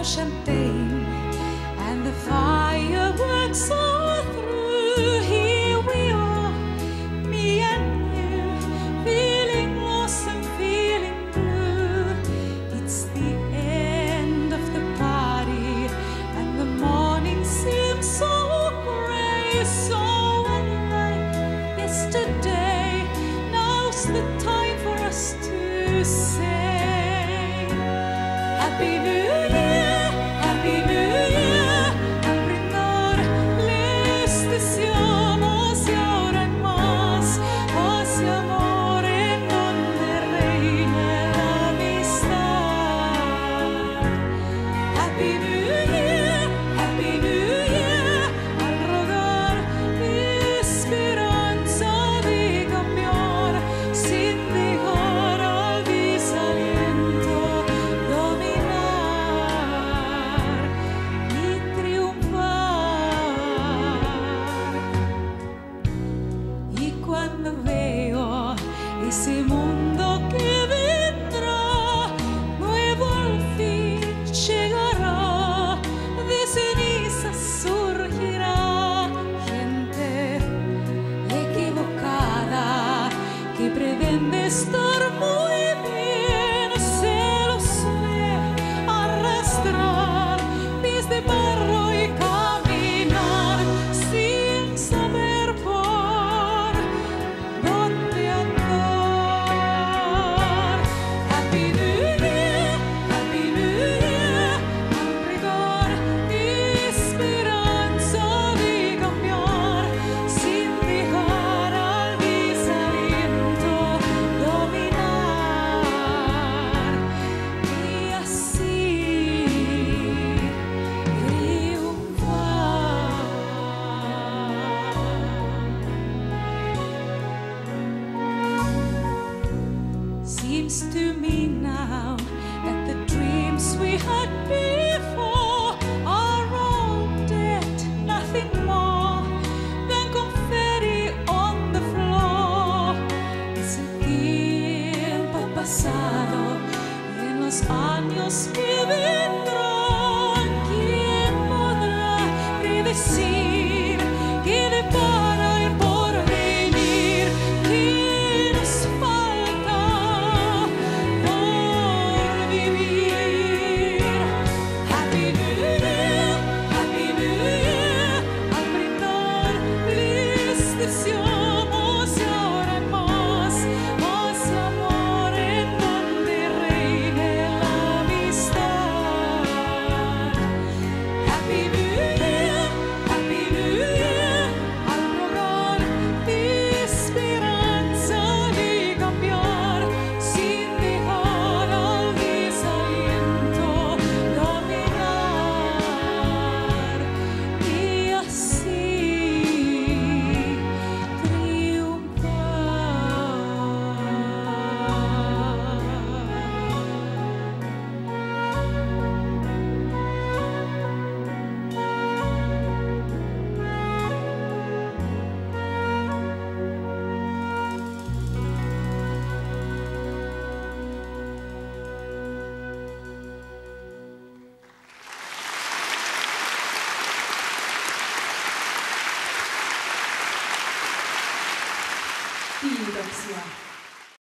for champagne, and the fireworks are through. Here we are, me and you, feeling lost and feeling blue. It's the end of the party, and the morning seems so grey, so unlike yesterday. Now's the time for us to say Happy New Year, Happy New Year. A brindar leste seamos y ahora en más hacia amor en donde reina la amistad. Happy New Year, Happy New Year. Al rogar mi esperanza de cambiar sin dejar al desaliento. Cuando veo ese mundo que vendrá, nuevo al fin llegará, de cenizas surgirá gente equivocada que pretende estar muy bien, se lo suele arrastrar, pies de barro y caminar sin saber. Seems to me now that the dreams we had before are all dead, nothing more than confetti on the floor. Es el tiempo pasado y en los años que vendrán, ¿quién podrá predecir que depara el porvenir? ¿Quién nos falta? Kiitoksia.